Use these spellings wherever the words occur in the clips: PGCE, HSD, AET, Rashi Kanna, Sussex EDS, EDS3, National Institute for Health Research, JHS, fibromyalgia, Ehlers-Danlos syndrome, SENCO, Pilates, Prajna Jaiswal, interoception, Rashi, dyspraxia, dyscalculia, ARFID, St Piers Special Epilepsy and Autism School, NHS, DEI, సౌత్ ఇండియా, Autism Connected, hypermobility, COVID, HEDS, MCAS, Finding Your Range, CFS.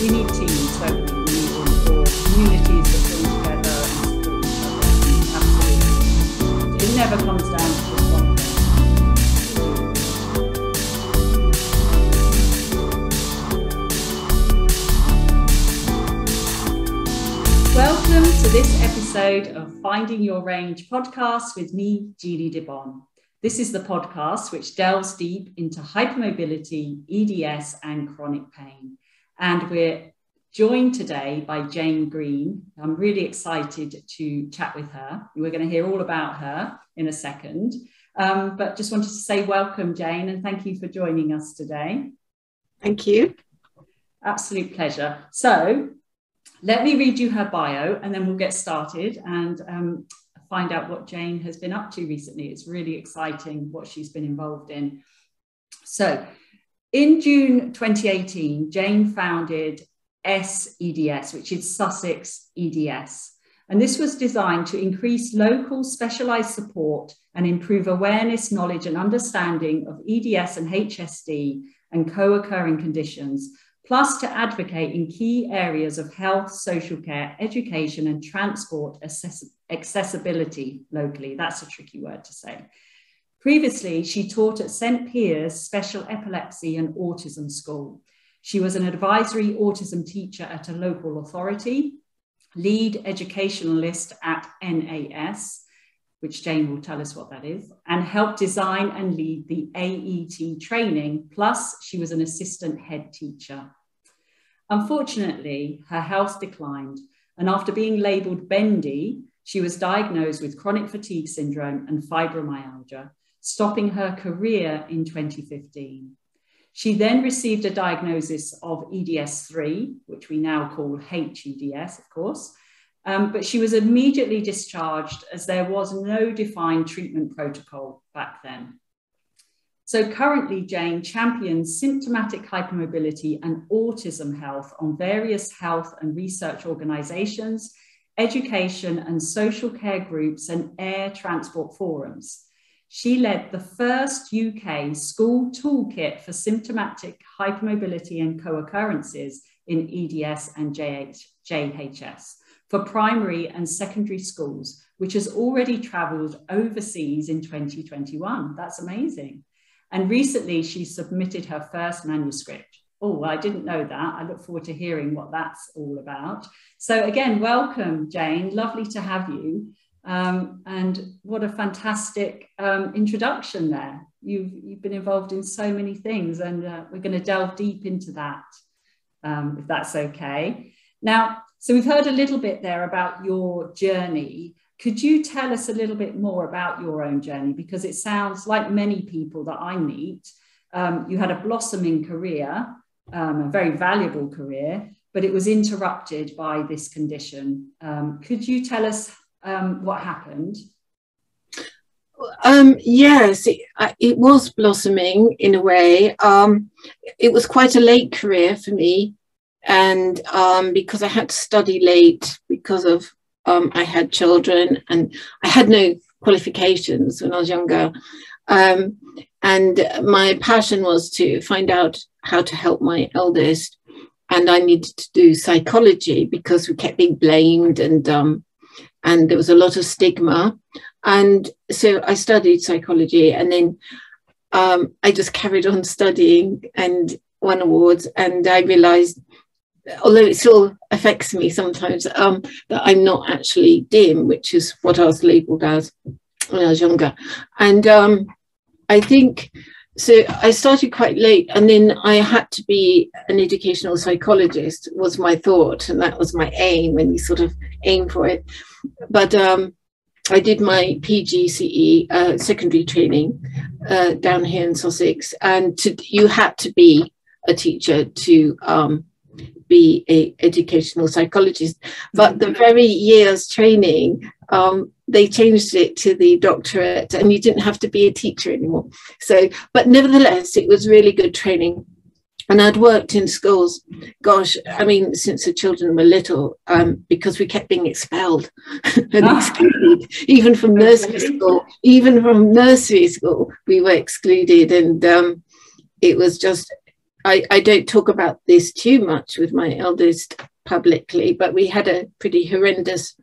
We need teams, don't we? We need communities that come together and support each other. Absolutely. It never comes down to just one thing. Welcome to this episode of Finding Your Range podcast with me, Jeannie Di Bon. This is the podcast which delves deep into hypermobility, EDS and chronic pain. And we're joined today by Jane Green. I'm really excited to chat with her. We're going to hear all about her in a second, but just wanted to say welcome, Jane, and thank you for joining us today. Thank you. Absolute pleasure. So let me read you her bio and then we'll get started and find out what Jane has been up to recently. It's really exciting what she's been involved in. So, in June 2018, Jane founded SEDS, which is Sussex EDS. And this was designed to increase local specialised support and improve awareness, knowledge and understanding of EDS and HSD and co-occurring conditions, plus to advocate in key areas of health, social care, education and transport accessibility locally. That's a tricky word to say. Previously, she taught at St Piers Special Epilepsy and Autism School. She was an advisory autism teacher at a local authority, lead educationalist at NICE, which Jane will tell us what that is, and helped design and lead the AET training. Plus, she was an assistant head teacher. Unfortunately, her health declined, and after being labelled bendy, she was diagnosed with chronic fatigue syndrome and fibromyalgia, stopping her career in 2015. She then received a diagnosis of EDS3, which we now call HEDS, of course, but she was immediately discharged as there was no defined treatment protocol back then. So currently, Jane champions symptomatic hypermobility and autism health on various health and research organisations, education and social care groups and air transport forums. She led the first UK school toolkit for symptomatic hypermobility and co-occurrences in EDS and JHS for primary and secondary schools, which has already travelled overseas in 2021. That's amazing. And recently she submitted her first manuscript. Oh, I didn't know that. I look forward to hearing what that's all about. So again, welcome, Jane. Lovely to have you. And what a fantastic introduction there. You've been involved in so many things and we're going to delve deep into that, if that's okay. Now, so we've heard a little bit there about your journey. Could you tell us a little bit more about your own journey? Because it sounds like many people that I meet, you had a blossoming career, a very valuable career, but it was interrupted by this condition. Could you tell us what happened? Yes, it was blossoming in a way. It was quite a late career for me, and because I had to study late because of I had children and I had no qualifications when I was younger. And my passion was to find out how to help my eldest, and I needed to do psychology because we kept being blamed and there was a lot of stigma. And so I studied psychology, and then I just carried on studying and won awards, and I realized, although it still affects me sometimes, that I'm not actually dim, which is what I was labeled as when I was younger. And I think, so I started quite late, and then I had to be an educational psychologist was my thought, and that was my aim when you sort of aim for it. But I did my PGCE secondary training down here in Sussex, and you had to be a teacher to be an educational psychologist. But the very year's training, they changed it to the doctorate, and you didn't have to be a teacher anymore. So, but nevertheless, it was really good training. And I'd worked in schools, gosh, I mean, since the children were little, because we kept being expelled and excluded, even from nursery school. Even from nursery school, we were excluded, and it was just I don't talk about this too much with my eldest publicly, but we had a pretty horrendous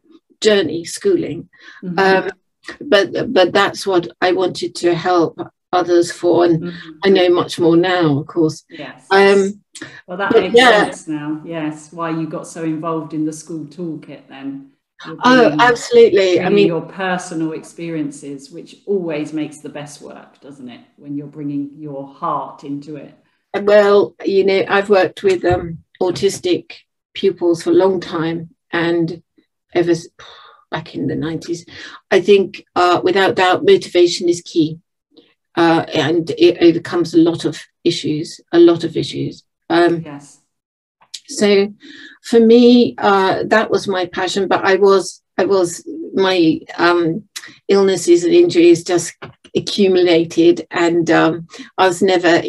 journey schooling. Mm-hmm. But that's what I wanted to help others for, and mm-hmm. I know much more now, of course. Yes. Well, that makes sense now. Yes, why you got so involved in the school toolkit then. Oh, absolutely. I mean, your personal experiences, which always makes the best work, doesn't it, when you're bringing your heart into it? Well, you know, I've worked with autistic pupils for a long time, and ever back in the 90s, I think without doubt motivation is key, and it overcomes a lot of issues, yes. So for me, that was my passion, but I was my illnesses and injuries just accumulated, and it was never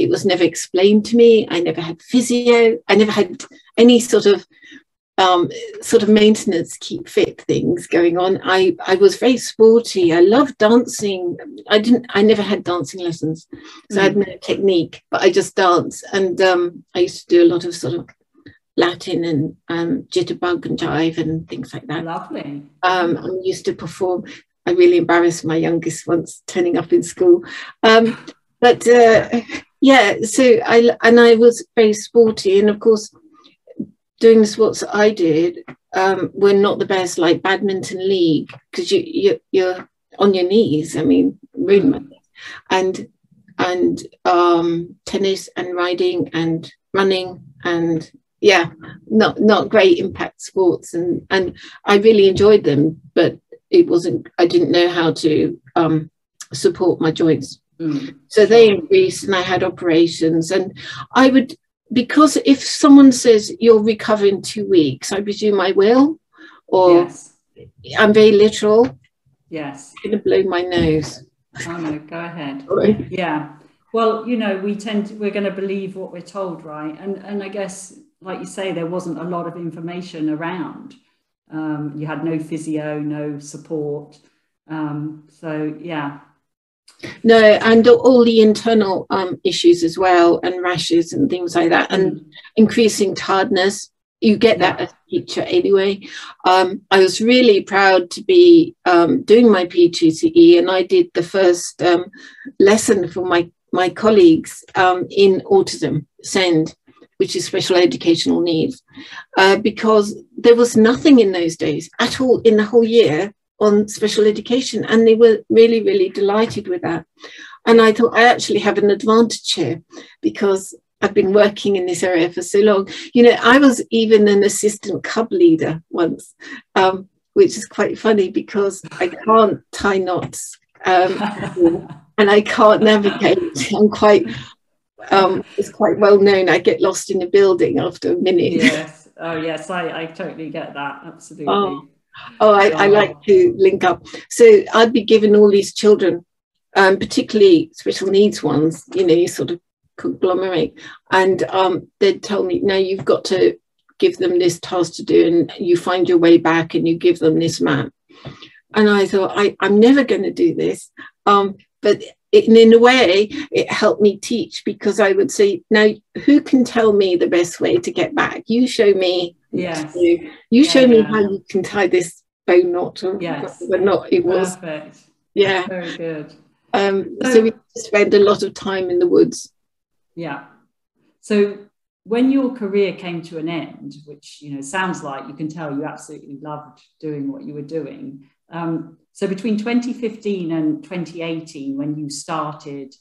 explained to me. I never had physio. I never had any sort of maintenance, keep fit things going on. I was very sporty. I loved dancing. I never had dancing lessons, so I had no technique, but I just danced. And I used to do a lot of sort of Latin and jitterbug and jive and things like that. Lovely. I used to perform. I really embarrassed my youngest once turning up in school. So I was very sporty, and of course doing the sports I did were not the best, like badminton league, because you're on your knees. I mean, and tennis and riding and running, and yeah, not great impact sports, and I really enjoyed them, but it wasn't. I didn't know how to support my joints, so they increased, and I had operations. And I would. Because if someone says you'll recover in 2 weeks, I presume I will, or yes. I'm very literal. Yes. I'm going to blow my nose. Oh, no, go ahead. Sorry. Yeah. Well, you know, we're going to believe what we're told, right? And I guess, like you say, there wasn't a lot of information around. You had no physio, no support. So, yeah. No, and all the internal issues as well, and rashes and things like that, and increasing tiredness. You get that as a teacher anyway. I was really proud to be doing my PGCE, and I did the first lesson for my colleagues in autism, SEND, which is special educational needs, because there was nothing in those days at all in the whole year on special education, and they were really, really delighted with that. And I thought I actually have an advantage here, because I've been working in this area for so long. You know, I was even an assistant cub leader once, which is quite funny, because I can't tie knots and I can't navigate. I'm quite, it's quite well known, I get lost in the building after a minute. Yes, oh yes, I totally get that, absolutely. I like to link up. So I'd be given all these children, particularly special needs ones, you know, you sort of conglomerate. And they'd tell me, no, you've got to give them this task to do, and you find your way back and you give them this map. And I thought, I'm never going to do this. But in a way, it helped me teach, because I would say, now, who can tell me the best way to get back? You show me. Yes. You show me how you can tie this bow knot, or yes. whatever knot it was. Perfect. Yeah. Very good. So we spend a lot of time in the woods. Yeah. So when your career came to an end, which, you know, sounds like you can tell you absolutely loved doing what you were doing. So between 2015 and 2018, when you started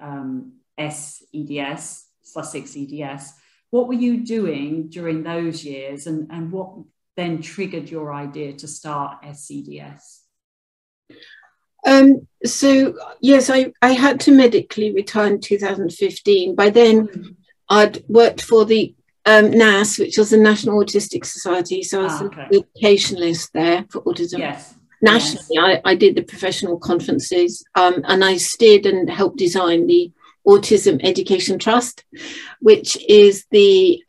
SEDS, Sussex EDS, what were you doing during those years, and what then triggered your idea to start SEDS? So, yes, I had to medically retire in 2015. By then, I'd worked for the NAS, which was the National Autistic Society. So I was an educationalist there for autism. Yes. Nationally, yes. I did the professional conferences, and I steered and helped design the Autism Education Trust, which is the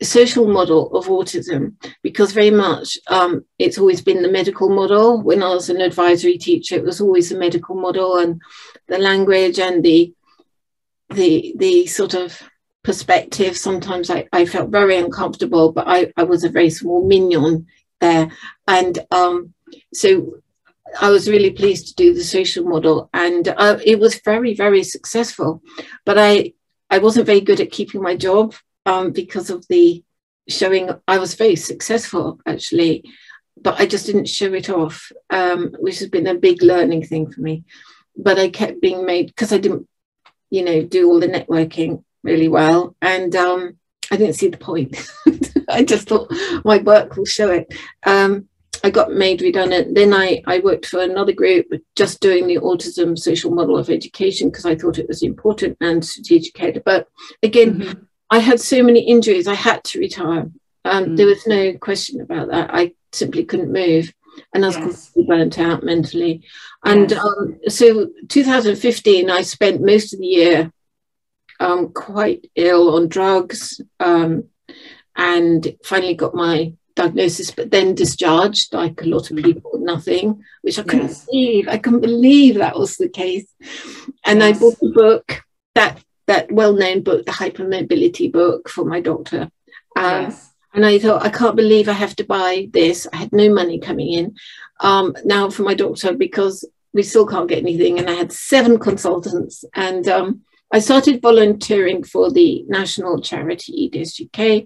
social model of autism, because very much it's always been the medical model. When I was an advisory teacher, it was always the medical model, and the language and the sort of perspective. Sometimes I felt very uncomfortable, but I was a very small mignon there. And so I was really pleased to do the social model, and it was very, very successful. But I wasn't very good at keeping my job because of the showing. I was very successful, actually, but I just didn't show it off, which has been a big learning thing for me. But I kept being made, because I didn't, you know, do all the networking really well. And I didn't see the point. I just thought my work will show it. I got made redundant. Then I worked for another group just doing the autism social model of education because I thought it was important and strategic head. But again, mm-hmm. I had so many injuries, I had to retire. There was no question about that. I simply couldn't move. And I was completely burnt out mentally. And so 2015, I spent most of the year quite ill on drugs, and finally got my diagnosis, but then discharged like a lot of people, nothing, which I couldn't believe. I couldn't believe that was the case. And I bought the book, that well-known book, the hypermobility book, for my doctor. And I thought, I can't believe I have to buy this. I had no money coming in now for my doctor because we still can't get anything. And I had 7 consultants, and I started volunteering for the national charity EDS UK.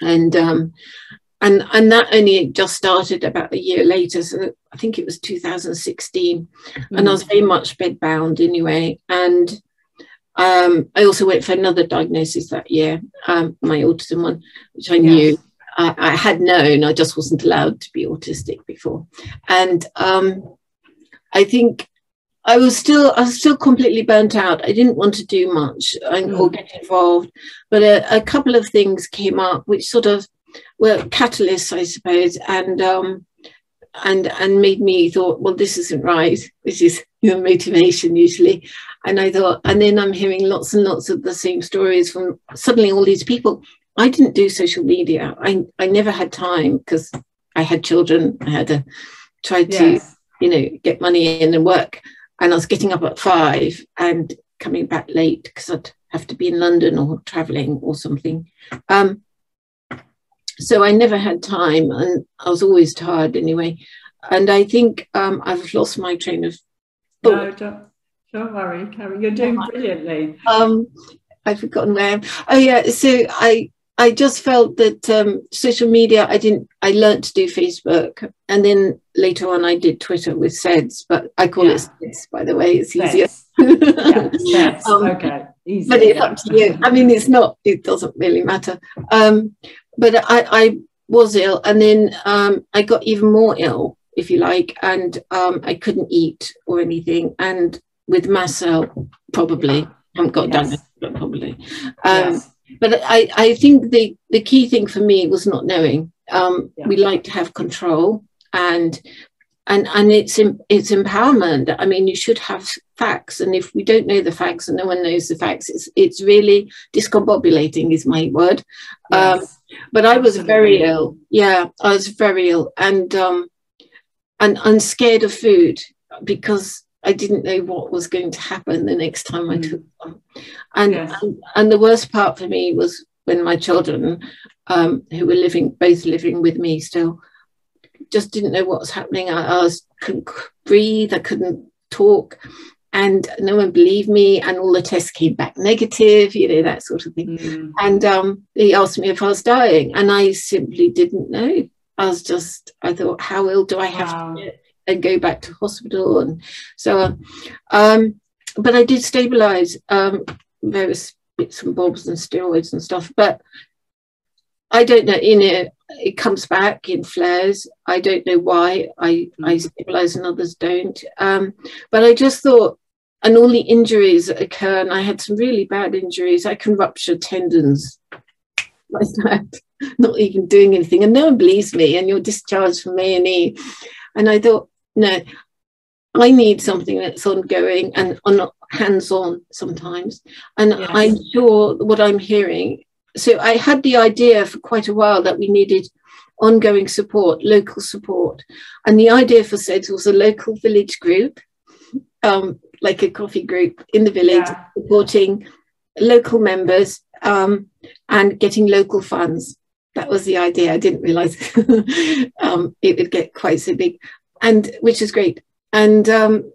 And that only just started about a year later. So I think it was 2016. Mm-hmm. And I was very much bedbound anyway. And I also went for another diagnosis that year, my autism one, which I knew I had known. I just wasn't allowed to be autistic before. And I think I was still completely burnt out. I didn't want to do much or get involved. But a couple of things came up which sort of were catalysts, I suppose, and made me thought, well, this isn't right. This is your motivation usually. And I thought, and then I'm hearing lots and lots of the same stories from suddenly all these people. I didn't do social media. I never had time because I had children. I had to try to, you know, get money in and work. And I was getting up at 5 and coming back late because I'd have to be in London or traveling or something. So I never had time, and I was always tired anyway. And I think I've lost my train of thought. No, don't worry, Karen. You're doing brilliantly. I've forgotten where I am. Oh yeah, so I just felt that social media, I learned to do Facebook, and then later on I did Twitter with SEDS, but I call it SEDS, by the way, it's easier. Yeah, SEDS. Okay, easy. But it's up to you. I mean, it doesn't really matter. But I was ill, and then I got even more ill, if you like, and I couldn't eat or anything, and with mast cell, probably. I haven't got done it, but probably. But I think the key thing for me was not knowing. We like to have control, and it's empowerment. I mean, you should have facts, and if we don't know the facts and no one knows the facts, it's really discombobulating is my word. But I was very ill. Yeah, I was very ill, and scared of food because I didn't know what was going to happen the next time I took one. And the worst part for me was when my children, who were both living with me still, just didn't know what was happening. I couldn't breathe, I couldn't talk, and no one believed me, and all the tests came back negative, you know, that sort of thing. And they asked me if I was dying, and I simply didn't know. I thought, how ill do I have to get? And go back to hospital and so on. But I did stabilise various bits and bobs and steroids and stuff. But I don't know, you know, it comes back in flares. I don't know why I stabilise and others don't. But I just thought, and all the injuries that occur, and I had some really bad injuries. I can rupture tendons like that, not even doing anything. And no one believes me, and you're discharged from A&E. And I thought, no, I need something that's ongoing and hands-on sometimes. And I'm sure what I'm hearing. So I had the idea for quite a while that we needed ongoing support, local support. And the idea for SEDS was a local village group, like a coffee group in the village supporting local members and getting local funds. That was the idea. I didn't realise it would get quite so big, and which is great. And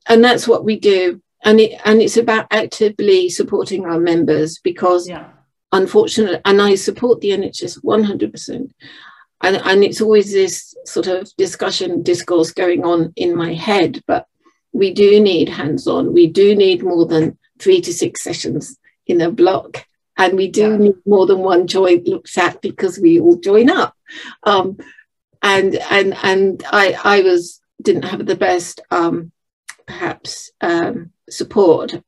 that's what we do. And it's about actively supporting our members, because unfortunately, and I support the NHS 100%. And it's always this sort of discourse going on in my head, but we do need hands-on. We do need more than 3 to 6 sessions in a block. And we do need more than one joint looked at, because we all join up. And I didn't have the best, perhaps, support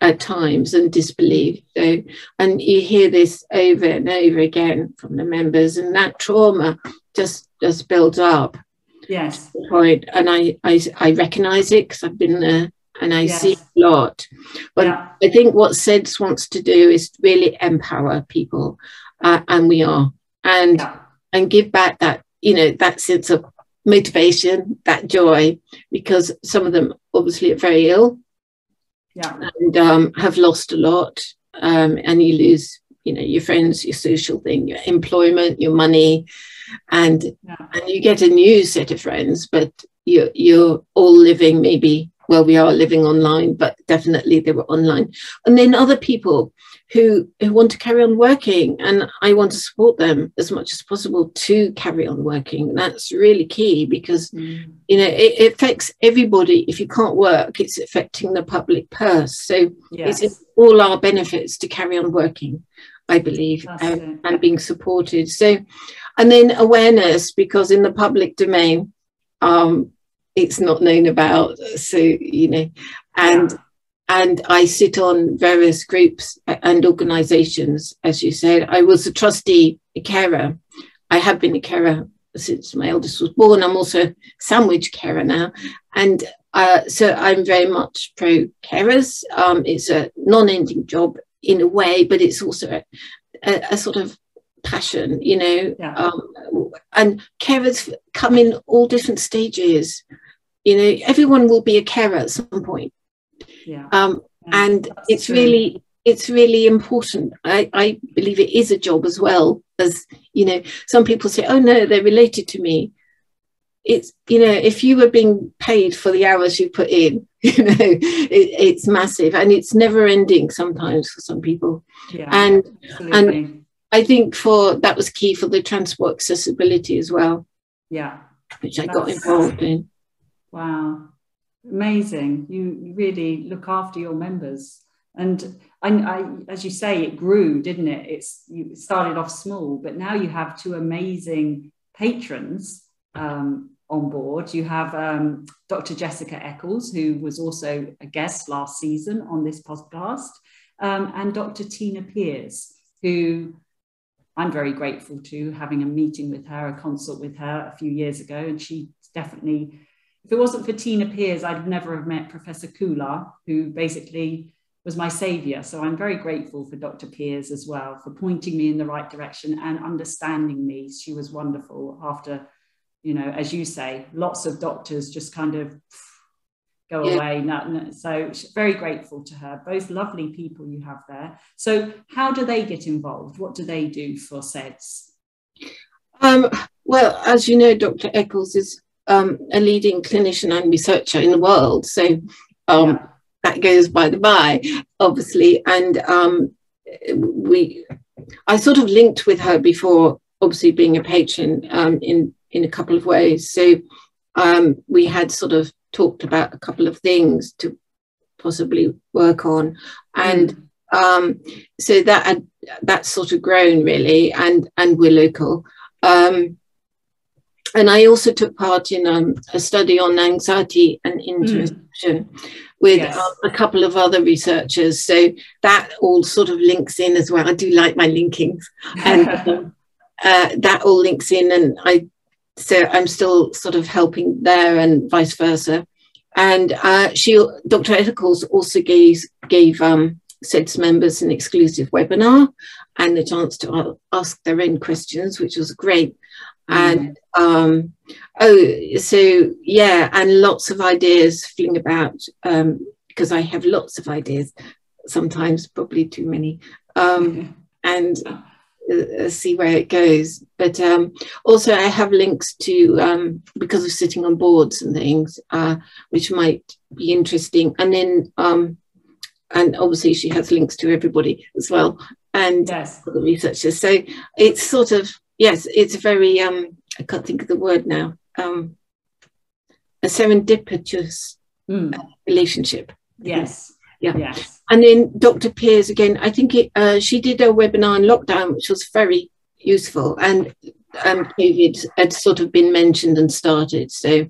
at times, and disbelief. So, and you hear this over and over again from the members, and that trauma just builds up. Yes. Right. And I recognise it, because I've been there. And I see a lot. But I think what SEDS wants to do is really empower people, and we are, and give back that, you know, that sense of motivation, that joy, because some of them obviously are very ill, and have lost a lot, and you lose, you know, your friends, your social thing, your employment, your money, and you get a new set of friends, but you're all living maybe. Well, we are living online, but definitely they were online. And then other people who want to carry on working, and I want to support them as much as possible to carry on working. That's really key, because you know, it affects everybody. If you can't work, it's affecting the public purse. So it's all our benefits to carry on working, I believe, and being supported. So, and then awareness, because in the public domain, it's not known about, so you know, and I sit on various groups and organizations. As you said, I was a trustee, a carer. I have been a carer since my eldest was born. I'm also a sandwich carer now, and so I'm very much pro carers. It's a non-ending job in a way, but it's also a sort of passion, you know. And carers come in all different stages. You know, everyone will be a carer at some point. And it's true. It's really important. I believe it is a job as well as, you know, some people say, oh no, they're related to me. It's, you know, if you were being paid for the hours you put in, you know, it's massive, and it's never ending sometimes for some people. And I think that was key for the transport accessibility as well. Which I got involved in. Wow. Amazing. You really look after your members. And I, as you say, it grew, didn't it? You started off small, but now you have 2 amazing patrons on board. You have Dr. Jessica Eccles, who was also a guest last season on this podcast, and Dr. Tina Peers, who I'm very grateful to, having a meeting with her, a consult with her a few years ago. And she definitely, if it wasn't for Tina Peers, I'd never have met Professor Koola, who basically was my saviour. So I'm very grateful for Dr. Peers as well, for pointing me in the right direction and understanding me. She was wonderful after, you know, as you say, lots of doctors just kind of go away. No. So very grateful to her. Both lovely people you have there. So how do they get involved? What do they do for SEDS? Well, as you know, Dr. Eccles is a leading clinician and researcher in the world. So that goes by the by, obviously. And I sort of linked with her before, obviously being a patron, in a couple of ways. So we had sort of talked about a couple of things to possibly work on, and so that's sort of grown really, and we're local. And I also took part in a study on anxiety and intuition with a couple of other researchers, so that all sort of links in as well. I do like my linkings, and that all links in, and so I'm still sort of helping there, and vice versa. And Dr. Eccles also gave SEDS members an exclusive webinar and the chance to ask their own questions, which was great. And and lots of ideas fling about, because I have lots of ideas sometimes probably too many, and see where it goes. But also I have links to, because of sitting on boards and things, which might be interesting. And then, and obviously she has links to everybody as well, and yes, the researchers. So it's sort of, yes, it's very, I can't think of the word now, a serendipitous relationship. Yes. Yeah. Yes. And then Dr. Peers, again, I think she did a webinar in lockdown, which was very useful. And COVID had sort of been mentioned and started. So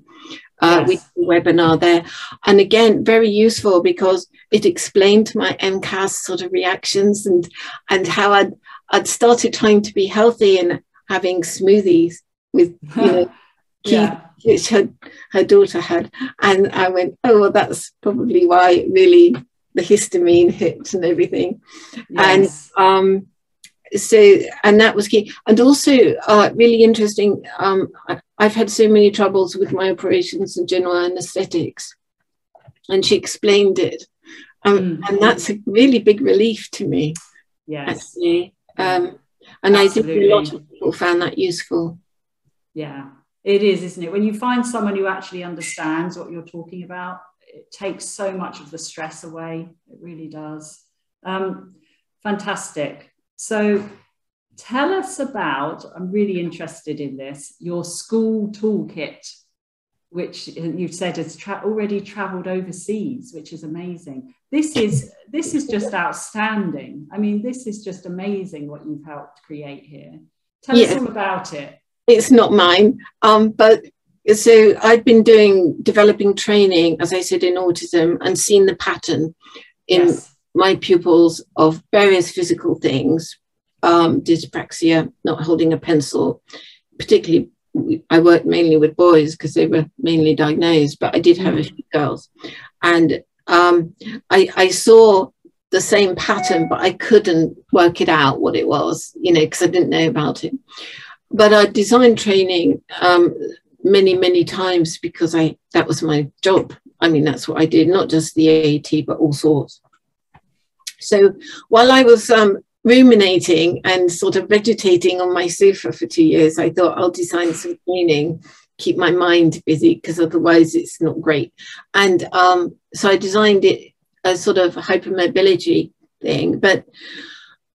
yes, we did a webinar there. And again, very useful because it explained my MCAS sort of reactions, and how I'd started trying to be healthy and having smoothies with, you know, yeah, which her daughter had. And I went, oh, well, that's probably why it really... the histamine hit and everything. Yes. And so that was key. And also really interesting, I've had so many troubles with my operations and general anesthetics, and she explained it, and that's a really big relief to me. Yes, actually. And absolutely, I think a lot of people found that useful. Yeah, it is, isn't it, when you find someone who actually understands what you're talking about. It takes so much of the stress away. It really does. Fantastic. So tell us about, I'm really interested in this, your school toolkit, which you've said has already travelled overseas, which is amazing. This is just outstanding. I mean, this is just amazing what you've helped create here. Tell us all about it. It's not mine, but... So I've been developing training, as I said, in autism, and seen the pattern in my pupils of various physical things, dyspraxia, not holding a pencil. Particularly, I worked mainly with boys because they were mainly diagnosed, but I did have a few girls. And I saw the same pattern, but I couldn't work it out what it was, you know, because I didn't know about it. But I designed training many times, because that was my job. I mean, that's what I did, not just the AAT, but all sorts. So while I was ruminating and sort of vegetating on my sofa for 2 years, I thought I'll design some training, keep my mind busy, because otherwise it's not great. And so I designed it as sort of a hypermobility thing. But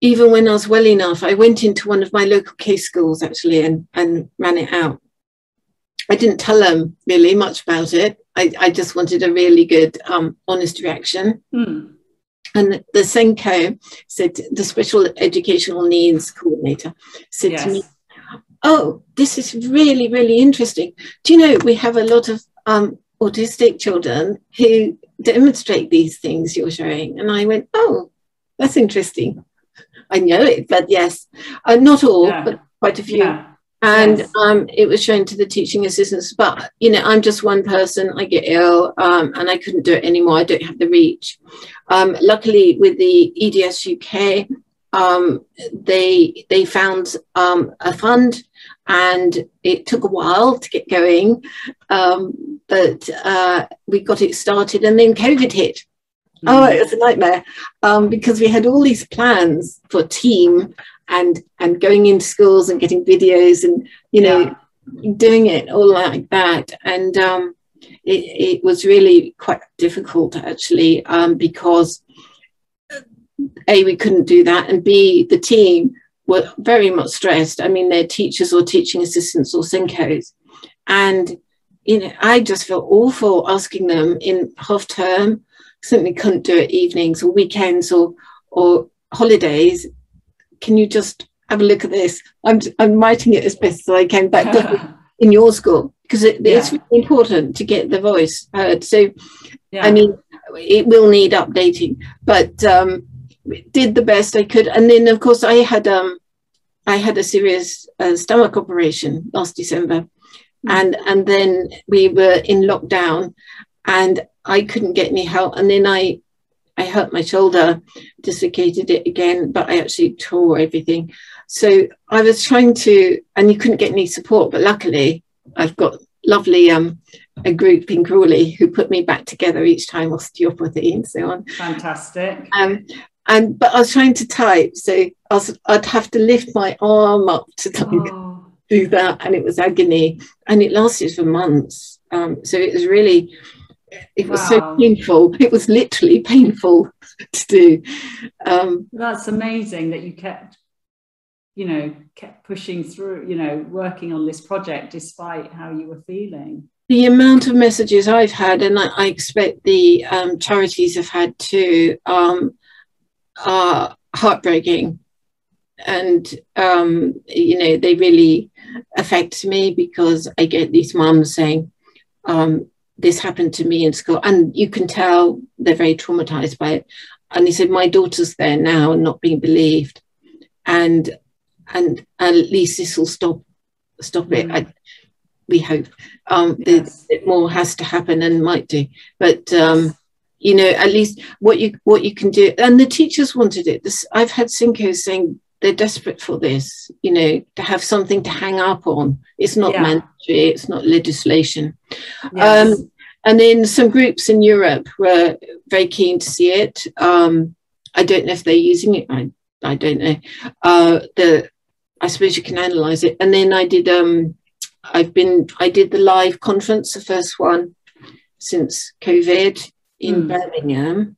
even when I was well enough, I went into one of my local case schools actually and ran it out. I didn't tell them really much about it. I just wanted a really good, honest reaction. And the SENCO said, the Special Educational Needs Coordinator said to me, oh, this is really, really interesting. Do you know, we have a lot of autistic children who demonstrate these things you're showing. And I went, oh, that's interesting. I know it, but yes, not all, but quite a few. Yeah. And it was shown to the teaching assistants, but you know, I'm just one person, I get ill, and I couldn't do it anymore. I don't have the reach. Luckily with the EDS UK, they found a fund, and it took a while to get going, but we got it started, and then COVID hit. Oh, it was a nightmare, because we had all these plans for team and going into schools and getting videos and, you know, doing it all like that. And it was really quite difficult actually, because A, we couldn't do that, and B, the team were very much stressed. I mean, they're teachers or teaching assistants or SENCOs, and you know, I just felt awful asking them in half term. Certainly couldn't do it evenings or weekends or holidays. Can you just have a look at this? I'm writing it as best as I can back in your school, because it's really important to get the voice heard. So, I mean, it will need updating, but did the best I could. And then, of course, I had a serious stomach operation last December, and then we were in lockdown, and I couldn't get any help. And then I hurt my shoulder, dislocated it again, but I actually tore everything. So I was trying to, and you couldn't get any support, but luckily I've got lovely a group in Crawley who put me back together each time, osteopathy and so on. Fantastic. But I was trying to type, so I'd have to lift my arm up to do that, and it was agony, and it lasted for months. So it was really, it was so painful. It was literally painful to do. That's amazing that you kept pushing through, working on this project despite how you were feeling. The amount of messages I've had, and I expect the charities have had too, are heartbreaking, and they really affect me, because I get these mums saying this happened to me in school, and you can tell they're very traumatized by it, and they said my daughter's there now and not being believed, and at least this will stop it. We hope yes. That more has to happen, and might do, but at least what you can do. And the teachers wanted it. I've had SENCO saying they're desperate for this, to have something to hang up on. It's not mandatory, it's not legislation. Yes. And then some groups in Europe were very keen to see it. I don't know if they're using it. I don't know. I suppose you can analyse it. And then I did the live conference, the first one since COVID, in Birmingham.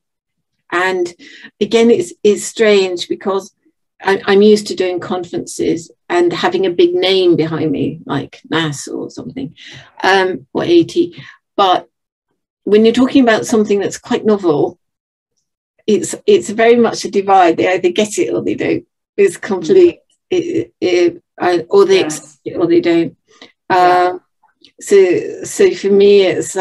And again, it's strange, because I'm used to doing conferences and having a big name behind me, like NAS or something, or AT. But when you're talking about something that's quite novel, it's very much a divide. They either get it or they don't. It's complete, or they accept it or they don't. So for me, it's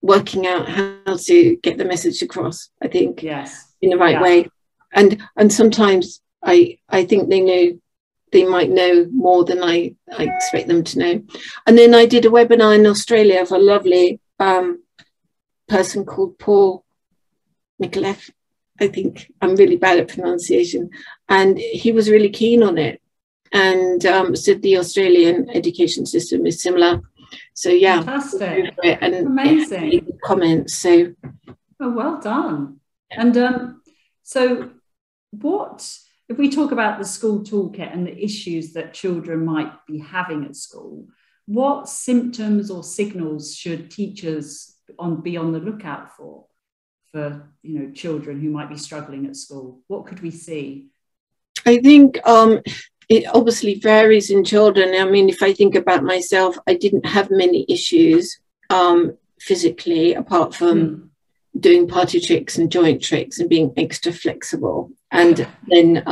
working out how to get the message across, I think, in the right way. And sometimes I think they might know more than I expect them to know. And then I did a webinar in Australia for a lovely person called Paul McAleff, I think. I'm really bad at pronunciation, and he was really keen on it, and said the Australian education system is similar. So yeah, fantastic, and amazing comments. So, well done. And so, what if we talk about the school toolkit and the issues that children might be having at school? What symptoms or signals should teachers be on the lookout for children who might be struggling at school? What could we see? I think it obviously varies in children. I mean, if I think about myself, I didn't have many issues physically, apart from doing party tricks and joint tricks and being extra flexible, and then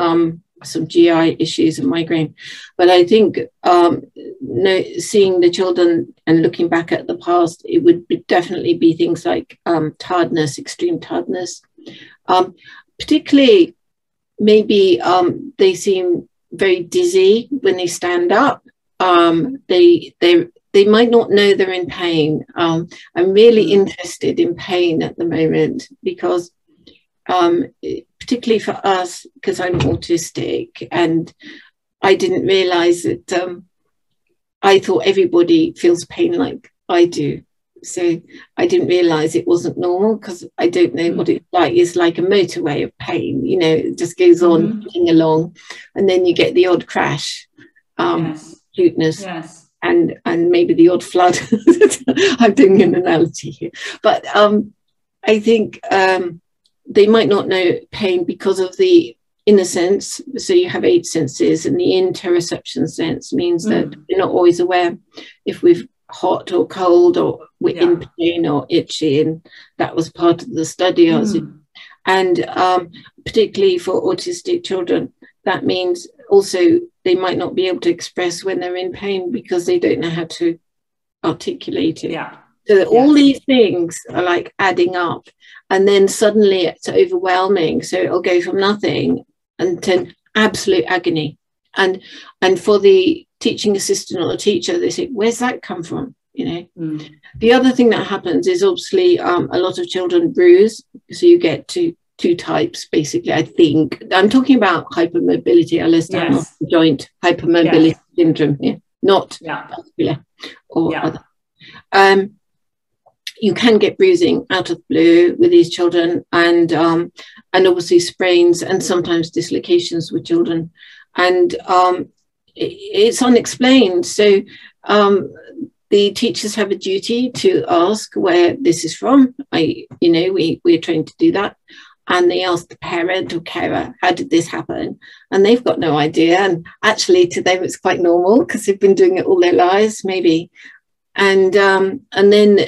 some GI issues and migraine. But I think seeing the children and looking back at the past, it would definitely be things like tiredness, extreme tiredness. Particularly, maybe they seem very dizzy when they stand up. They might not know they're in pain. I'm really interested in pain at the moment, because particularly for us, because I'm autistic, and I didn't realize that I thought everybody feels pain like I do, so I didn't realize it wasn't normal, because I don't know what it's like. It's like a motorway of pain, it just goes on along, and then you get the odd crash, cuteness, and maybe the odd flood. I'm doing an analogy here, but I think they might not know pain because of the inner sense. So you have 8 senses, and the interoception sense means that we're not always aware if we're hot or cold, or we're in pain or itchy, and that was part of the study. And particularly for autistic children, that means also they might not be able to express when they're in pain, because they don't know how to articulate it. So all these things are like adding up, and then suddenly it's overwhelming. So it'll go from nothing to absolute agony. And for the teaching assistant or the teacher, they say, where's that come from? The other thing that happens is obviously a lot of children bruise. So you get two types, basically, I think. I'm talking about hypermobility, unless I'm off the joint, hypermobility syndrome here, not vascular or other. you can get bruising out of the blue with these children, and obviously sprains and sometimes dislocations with children, and it's unexplained. So the teachers have a duty to ask where this is from. We're trained to do that. And they ask the parent or carer, how did this happen? And they've got no idea. And actually to them, it's quite normal because they've been doing it all their lives, maybe. And then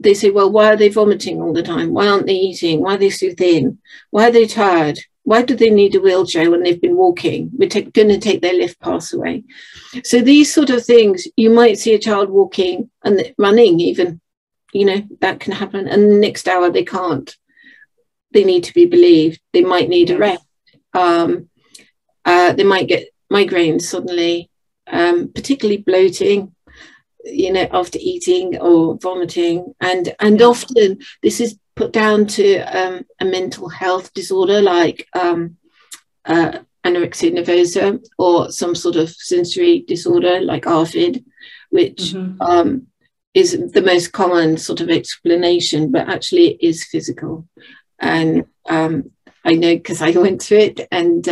they say, well, why are they vomiting all the time? Why aren't they eating? Why are they so thin? Why are they tired? Why do they need a wheelchair when they've been walking? We're going to take their lift pass away. So these sort of things, you might see a child walking and running even, that can happen. And the next hour they can't. They need to be believed. They might need a rest. They might get migraines suddenly, particularly bloating, after eating or vomiting. And often this is put down to a mental health disorder like anorexia nervosa or some sort of sensory disorder like ARFID, which is the most common sort of explanation, but actually it is physical. And I know because I went through it, and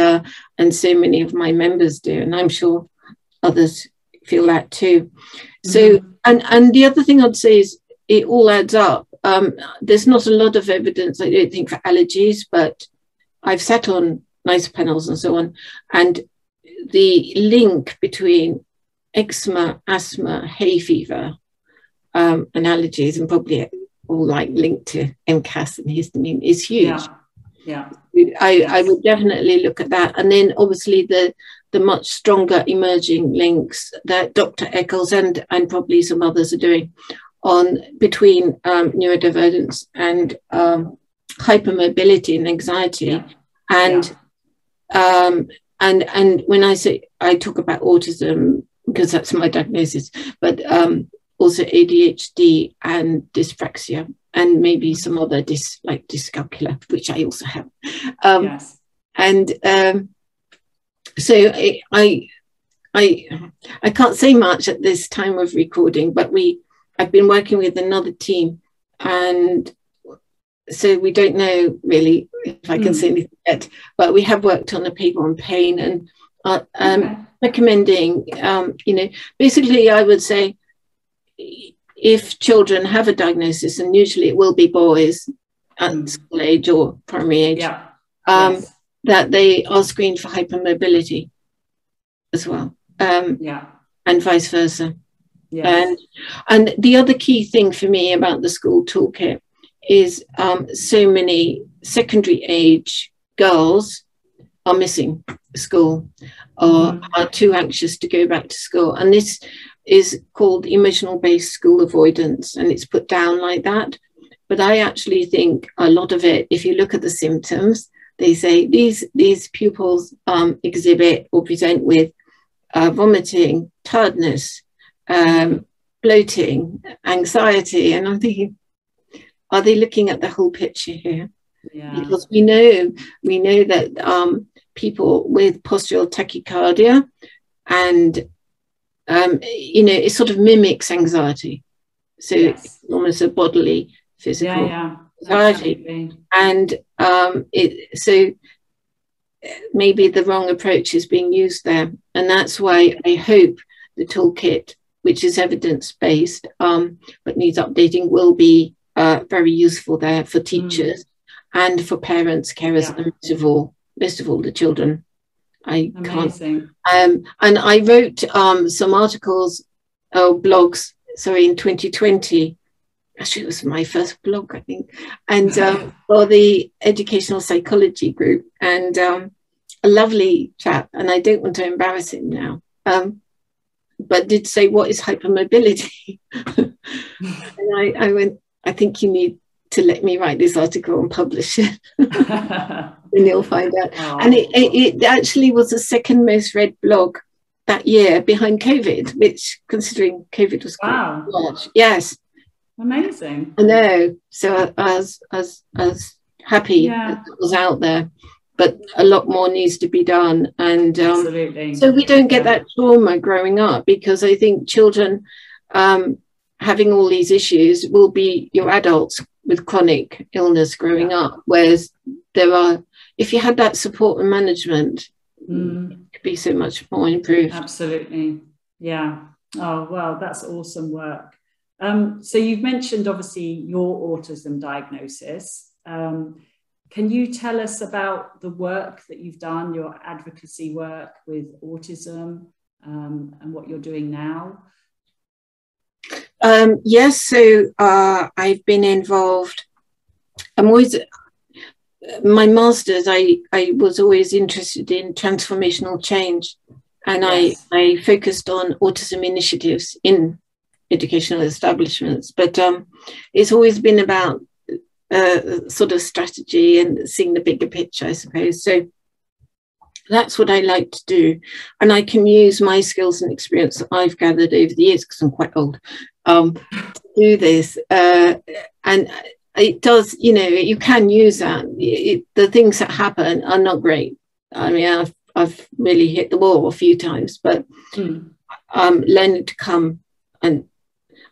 so many of my members do, and I'm sure others feel that too. So, and the other thing I'd say is it all adds up. There's not a lot of evidence, I don't think, for allergies, but I've sat on NICE panels and so on, and the link between eczema, asthma, hay fever, and allergies, and probably all linked to MCAS and histamine, is huge. I would definitely look at that. And then obviously the much stronger emerging links that Dr. Eccles and probably some others are doing on between neurodivergence and hypermobility and anxiety. And when I talk about autism, because that's my diagnosis, but also ADHD and dyspraxia, and maybe some other like dyscalculia, which I also have. So I can't say much at this time of recording, but I've been working with another team, and so we don't know really if I can say anything yet, but we have worked on a paper on pain and recommending, basically I would say, if children have a diagnosis, and usually it will be boys at school age or primary age, that they are screened for hypermobility as well, and vice versa. And the other key thing for me about the school toolkit is so many secondary age girls are missing school or are too anxious to go back to school, and this is called emotional-based school avoidance, and it's put down like that. But I actually think a lot of it, if you look at the symptoms, they say these pupils exhibit or present with vomiting, tiredness, bloating, anxiety, and I'm thinking, are they looking at the whole picture here? Because we know that people with postural tachycardia and it sort of mimics anxiety, so it's almost a bodily, physical anxiety, and so maybe the wrong approach is being used there, and that's why I hope the toolkit, which is evidence-based but needs updating, will be very useful there for teachers and for parents, carers, and most of all the children. And I wrote some articles, blogs, sorry, in 2020. Actually, it was my first blog, I think, and for the educational psychology group, and a lovely chap, and I don't want to embarrass him now, but did say, what is hypermobility? And I went, I think you need to let me write this article and publish it. And you'll find out. And it actually was the second most read blog that year behind COVID, which, considering COVID was quite large. Amazing. I know. So I was happy that it was out there, but a lot more needs to be done. And so we don't get that trauma growing up, because I think children having all these issues will be your adults with chronic illness growing up, whereas there are, if you had that support and management, it could be so much more improved. Absolutely. Yeah. Oh, wow. That's awesome work. So you've mentioned, obviously, your autism diagnosis. Can you tell us about the work that you've done, your advocacy work with autism, and what you're doing now? Yes, so I've been involved. My master's, I was always interested in transformational change, and I focused on autism initiatives in educational establishments, but it's always been about sort of strategy and seeing the bigger picture, I suppose. So that's what I like to do, and I can use my skills and experience that I've gathered over the years, because I'm quite old, to do this, and it does, you know, you can use that. The things that happen are not great. I mean, I've really hit the wall a few times, but learning to come, and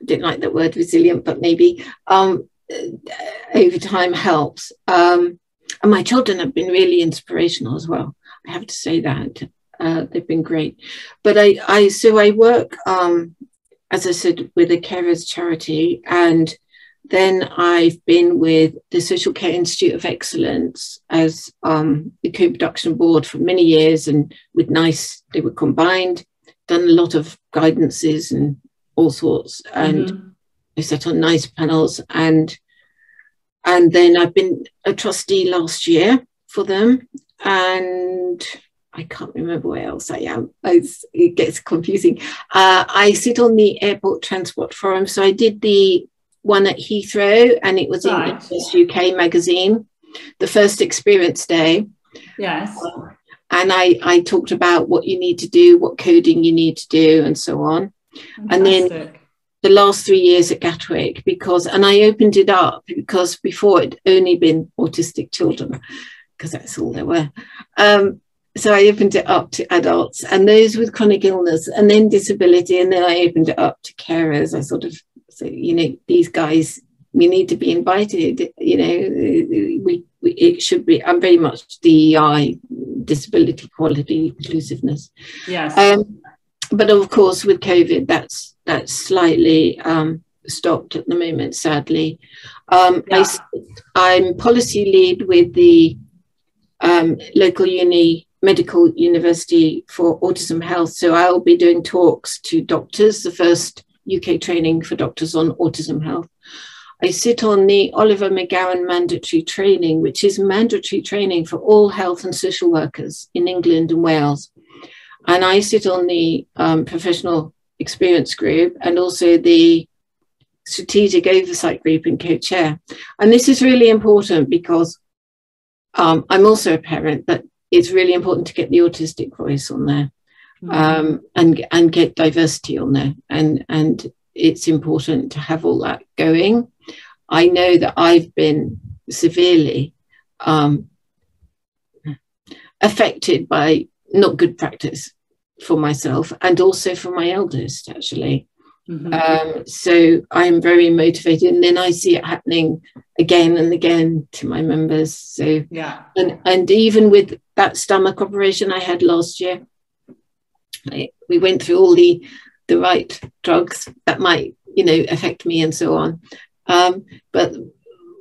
I don't like the word resilient, but maybe over time helps. And my children have been really inspirational as well. I have to say that they've been great. But I work, as I said, with a carers charity, and then I've been with the Social Care Institute of Excellence as the co-production board for many years, and with NICE they were combined. Done a lot of guidances and all sorts, and I sat on NICE panels, and then I've been a trustee last year for them, and I can't remember where else I am. It gets confusing. I sit on the Airport Transport Forum, so I did the one at Heathrow, and it was in the UK magazine, the first experience day. Yes. And I talked about what you need to do, what coding you need to do, and so on. Fantastic. And then the last 3 years at Gatwick, and I opened it up, because before it'd only been autistic children, because that's all there were. So I opened it up to adults and those with chronic illness, and then disability, and then I opened it up to carers. I sort of said, you know, these guys, we need to be invited, you know, it should be, I'm very much DEI, disability, equality, inclusiveness. Yes. But of course, with COVID, that's slightly stopped at the moment, sadly. I'm policy lead with the local medical university for autism health. So I'll be doing talks to doctors, the first UK training for doctors on autism health. I sit on the Oliver McGowan mandatory training, which is mandatory training for all health and social workers in England and Wales. And I sit on the professional experience group, and also the strategic oversight group, and co-chair. And this is really important, because I'm also a parent, but it's really important to get the autistic voice on there, and get diversity on there. And it's important to have all that going. I know that I've been severely affected by not good practice for myself, and also for my eldest, actually. So I'm very motivated, and then I see it happening again and again to my members. So yeah, and even with that stomach operation I had last year, we went through all the right drugs that might, you know, affect me and so on, but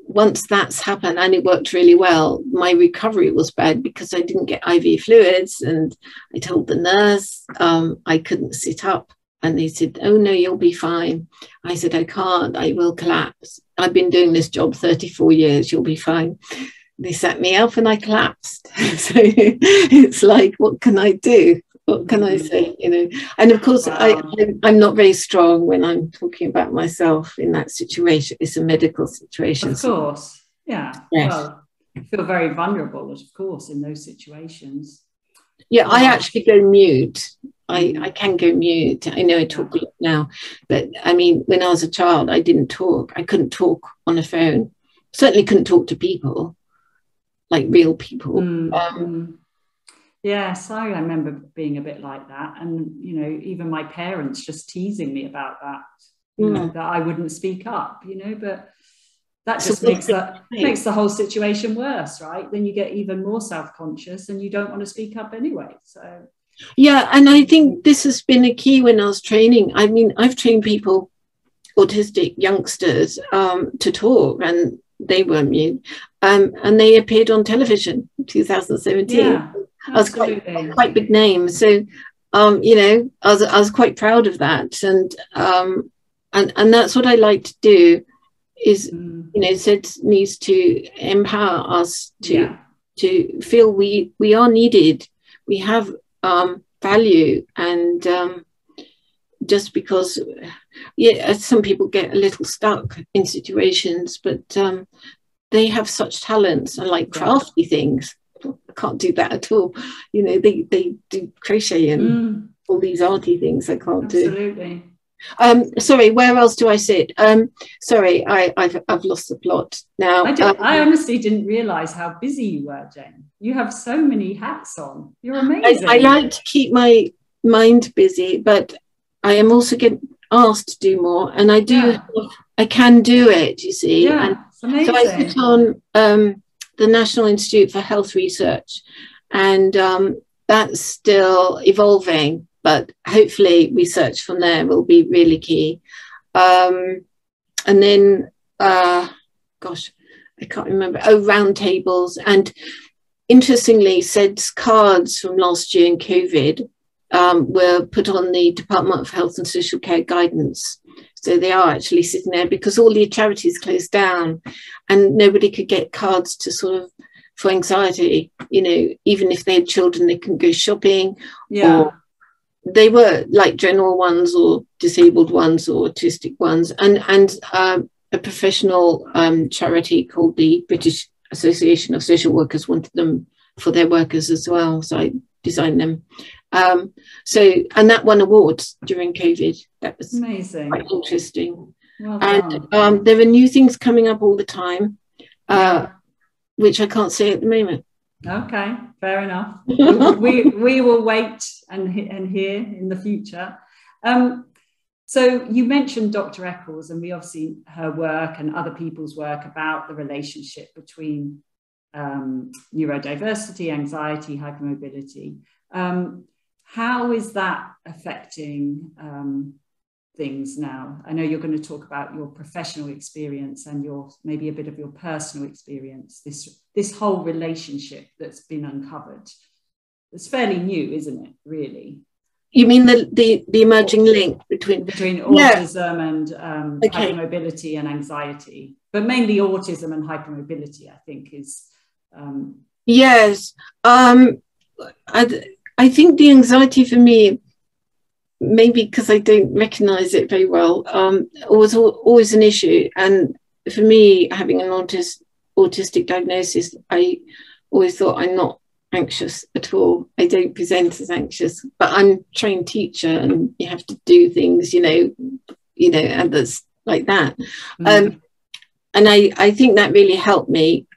once that's happened, and it worked really well, my recovery was bad, because I didn't get IV fluids, and I told the nurse I couldn't sit up, and they said, oh no, you'll be fine. I said, I can't, I will collapse. I've been doing this job 34 years, you'll be fine. They sat me up and I collapsed. So it's like, what can I do? What can I say, you know? And of course, I'm not very strong when I'm talking about myself in that situation. It's a medical situation. Of course, yeah. Yes. Well, I feel very vulnerable, of course, in those situations. Yeah, I actually go mute. I can go mute. I know I talk a lot now, but I mean, when I was a child, I didn't talk. I couldn't talk on a phone. Certainly couldn't talk to people, like real people. Yes, I remember being a bit like that, and you know, even my parents just teasing me about that. you know, that I wouldn't speak up, you know, but that just makes the whole situation worse, right? Then you get even more self-conscious and you don't want to speak up anyway. So yeah, and I think this has been a key when I was training. I mean, I've trained people, autistic youngsters, to talk, and they were mute, and they appeared on television in 2017. Yeah, I was quite big name, so you know, I was quite proud of that, and that's what I like to do. Is you know, SEDS needs to empower us to feel we are needed, we have value, and just because some people get a little stuck in situations, but they have such talents and like crafty things. I can't do that at all, you know, they do crochet and all these arty things I can't do. Sorry, where else do I sit? Sorry, I've lost the plot now. I honestly didn't realise how busy you were, Jane. You have so many hats on. You're amazing. I like to keep my mind busy, but I am also getting asked to do more, and I do. I can do it, you see. Yeah, and so I sit on the National Institute for Health Research, and that's still evolving. But hopefully research from there will be really key. And then, gosh, I can't remember. Oh, roundtables. And interestingly, SEDS cards from last year in COVID were put on the Department of Health and Social Care guidance. So they are actually sitting there because all the charities closed down and nobody could get cards to sort of, for anxiety, you know, even if they had children, they couldn't go shopping. Yeah. Or they were like general ones or disabled ones or autistic ones, and a professional charity called the British Association of Social Workers wanted them for their workers as well, so I designed them. So, and that won awards during COVID. That was amazing, quite interesting. Well done. And there are new things coming up all the time, which I can't say at the moment. Okay, fair enough. we will wait and hear in the future. So you mentioned Dr. Eccles, and we obviously her work and other people's work about the relationship between neurodiversity, anxiety, hypermobility. How is that affecting things now? I know you're going to talk about your professional experience and your maybe a bit of your personal experience, this whole relationship that's been uncovered. It's fairly new, isn't it, really? You mean the emerging link between autism and hypermobility and anxiety, but mainly autism and hypermobility, I think, is yes. I think the anxiety for me, maybe because I don't recognise it very well, was always an issue. And for me, having an autistic diagnosis, I always thought I'm not anxious at all. I don't present as anxious, but I'm a trained teacher, and you have to do things, you know, and that's like that. And I think that really helped me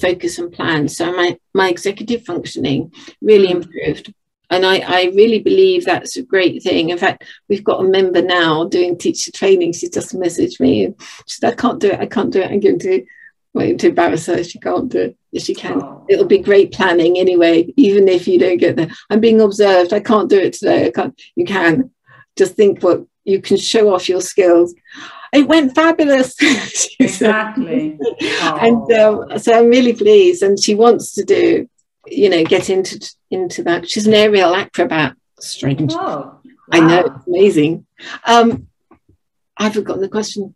focus and plan. So my executive functioning really improved. And I really believe that's a great thing. In fact, we've got a member now doing teacher training. She's just messaged me and she said, I can't do it. I'm going to wait to embarrass her. She can't do it. If she can, it'll be great planning anyway, even if you don't get there. I'm being observed. I can't do it today. I can't. You can. Just think what you can, show off your skills. It went fabulous. Exactly. And so I'm really pleased. And she wants to do, you know, get into that. She's an aerial acrobat. Strange. Oh, wow. I know, it's amazing. I've forgotten the question.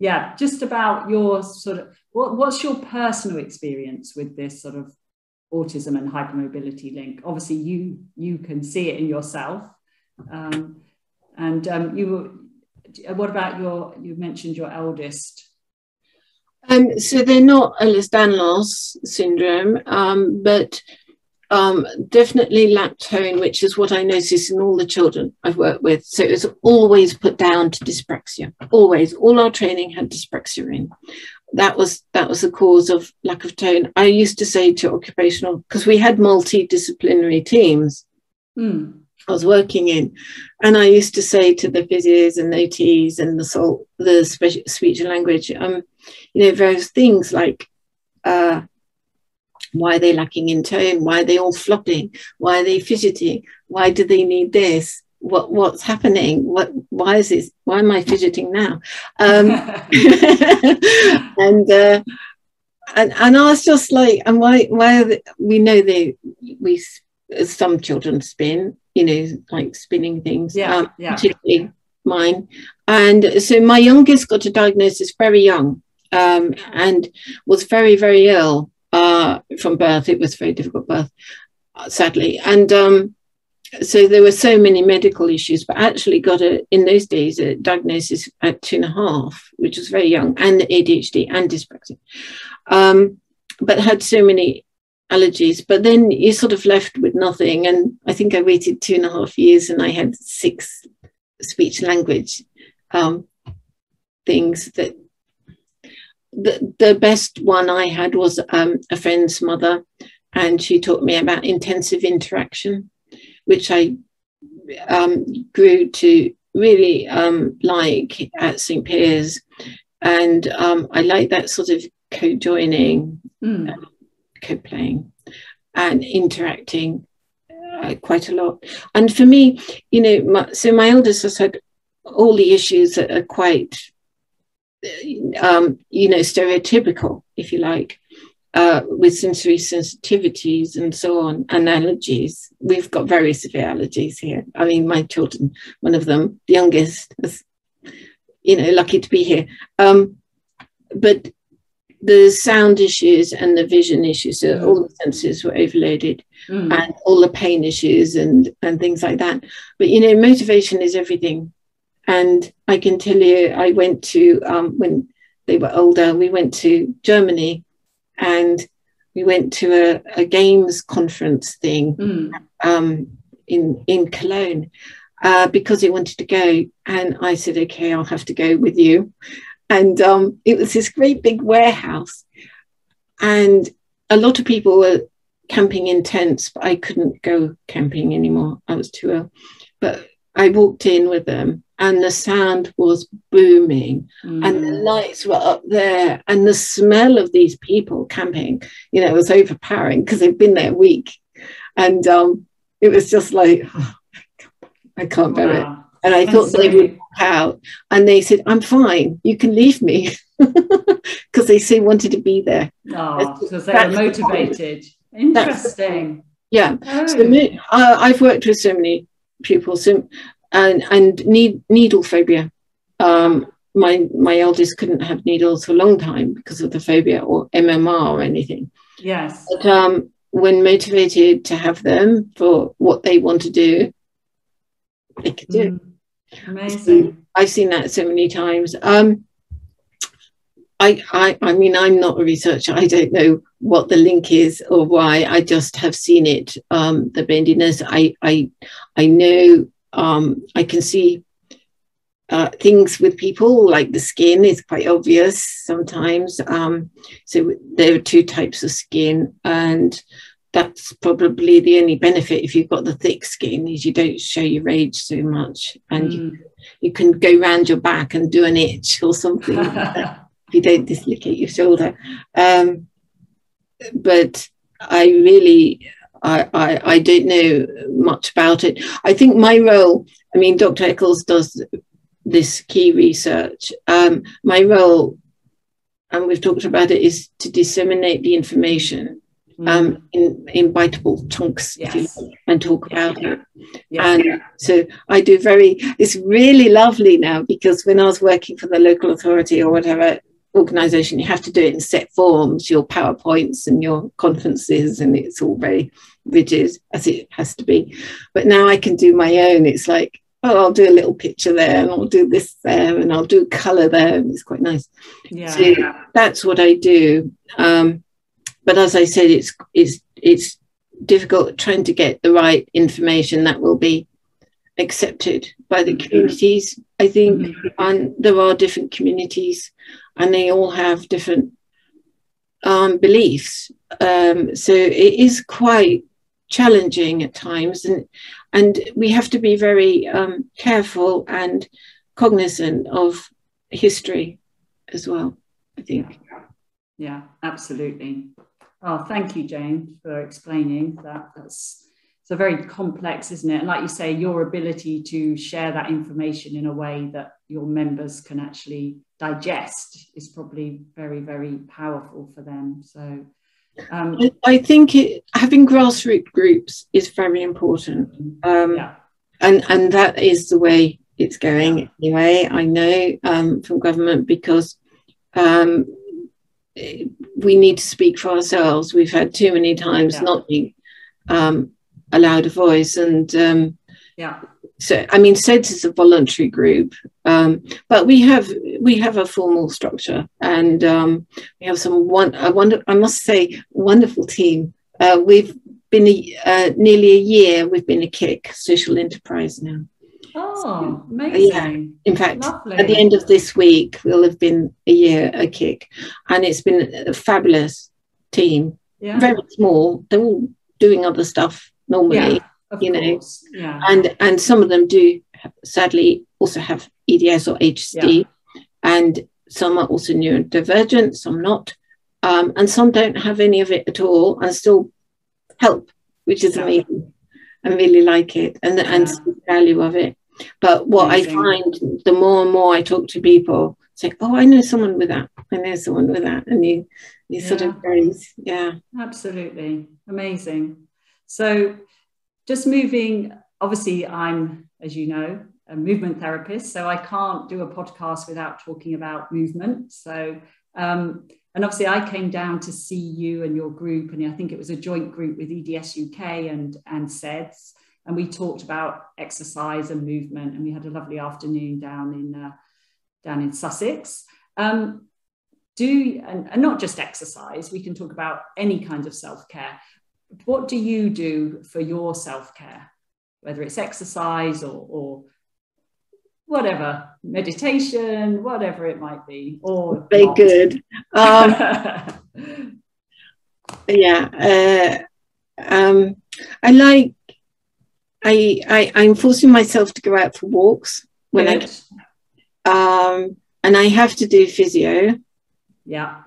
Yeah, just about your sort of, what's your personal experience with this sort of autism and hypermobility link? Obviously, you can see it in yourself. What about you mentioned your eldest. So they're not Ehlers-Danlos syndrome, but definitely lactone, which is what I notice in all the children I've worked with. So it's always put down to dyspraxia. Always, all our training had dyspraxia in. That was the cause of lack of tone. I used to say to occupational, because we had multidisciplinary teams, I was working in. And I used to say to the physios and the OTs and the speech and language, you know, various things like, why are they lacking in tone? Why are they all flopping? Why are they fidgeting? Why do they need this? What's happening? Why is this? Why am I fidgeting now? And I was just like, and why are they, we know they, we, some children spin, you know, like spinning things, particularly mine. And so my youngest got a diagnosis very young, and was very, very ill from birth. It was a very difficult birth, sadly. And so there were so many medical issues, but actually got a, in those days, a diagnosis at 2.5, which was very young, and ADHD and dyspraxia, but had so many allergies. But then you sort of left with nothing. And I think I waited 2.5 years and I had 6 speech language things that, the best one I had was a friend's mother, and she taught me about intensive interaction, which I grew to really like at St Piers. And I like that sort of co-joining, co-playing and interacting quite a lot. And for me, you know, so my eldest has had all the issues that are quite, you know, stereotypical, if you like, with sensory sensitivities and so on, and allergies. We've got very severe allergies here. I mean, my children, one of them, the youngest, is, you know, lucky to be here. But the sound issues and the vision issues, so all the senses were overloaded, and all the pain issues and things like that. But, you know, motivation is everything. And I can tell you, I went to, when they were older, we went to Germany and we went to a games conference thing in Cologne because they wanted to go. And I said, okay, I'll have to go with you. And it was this great big warehouse. And a lot of people were camping in tents, but I couldn't go camping anymore. I was too ill. But I walked in with them. And the sound was booming, and the lights were up there, and the smell of these people camping, you know, it was overpowering because they've been there a week. And it was just like, oh, I can't bear it. And I thought they would walk out, and they said, I'm fine, you can leave me, because they so wanted to be there. Oh, because they were motivated. Interesting. Yeah. Oh. So I've worked with so many pupils. And needle phobia. My eldest couldn't have needles for a long time because of the phobia or MMR or anything. Yes. But when motivated to have them for what they want to do, they could do. Amazing. So I've seen that so many times. I mean, I'm not a researcher. I don't know what the link is or why. I just have seen it. The bendiness. I know. I can see things with people, like the skin is quite obvious sometimes. So there are 2 types of skin, and that's probably the only benefit if you've got the thick skin, is you don't show your rage so much, and you can go round your back and do an itch or something like that, if you don't dislocate your shoulder. But I really... I don't know much about it. I think my role, I mean, Dr. Eccles does this key research. My role, and we've talked about it, is to disseminate the information in biteable chunks, if you like, and talk about it. And so I do it's really lovely now, because when I was working for the local authority or whatever organisation, you have to do it in set forms, your PowerPoints and your conferences, and it's all very rigid, as it has to be. But now I can do my own. It's like, oh, I'll do a little picture there, and I'll do this there, and I'll do colour there, and it's quite nice. So that's what I do. But as I said, it's difficult trying to get the right information that will be accepted by the communities, I think. And there are different communities, and they all have different beliefs. So it is quite challenging at times, and we have to be very careful and cognizant of history as well, I think. Yeah, absolutely. Oh, thank you, Jane, for explaining that. It's a very complex, isn't it? And like you say, your ability to share that information in a way that your members can actually digest is probably very, very powerful for them. So I think having grassroots groups is very important. Yeah. And that is the way it's going anyway, I know, from government, because we need to speak for ourselves. We've had too many times not being allowed a voice. And so, I mean, SEDS is a voluntary group, but we have a formal structure, and we have I must say, wonderful team. We've been nearly a year. We've been a KIC social enterprise now. Oh, amazing! Yeah. In fact, lovely. At the end of this week, we'll have been a year a KIC, and it's been a fabulous team. Yeah. Very small. They're all doing other stuff normally. Yeah. Of course. Yeah. And some of them do sadly also have EDS or HSD, and some are also neurodivergent, some not, and some don't have any of it at all and still help, which is amazing. I really like it and see the value of it. But what I find, the more and more I talk to people, it's like, oh, I know someone with that, I know someone with that, and you sort of varies. Yeah, absolutely amazing. So just moving, obviously I'm, as you know, a movement therapist, so I can't do a podcast without talking about movement. So, and obviously I came down to see you and your group, and I think it was a joint group with EDS UK and SEDS, and we talked about exercise and movement, and we had a lovely afternoon down in Sussex. And not just exercise, we can talk about any kind of self-care. What do you do for your self-care, whether it's exercise or whatever, meditation, whatever it might be, or very not. Good. I'm forcing myself to go out for walks when I can, and I have to do physio. Yeah.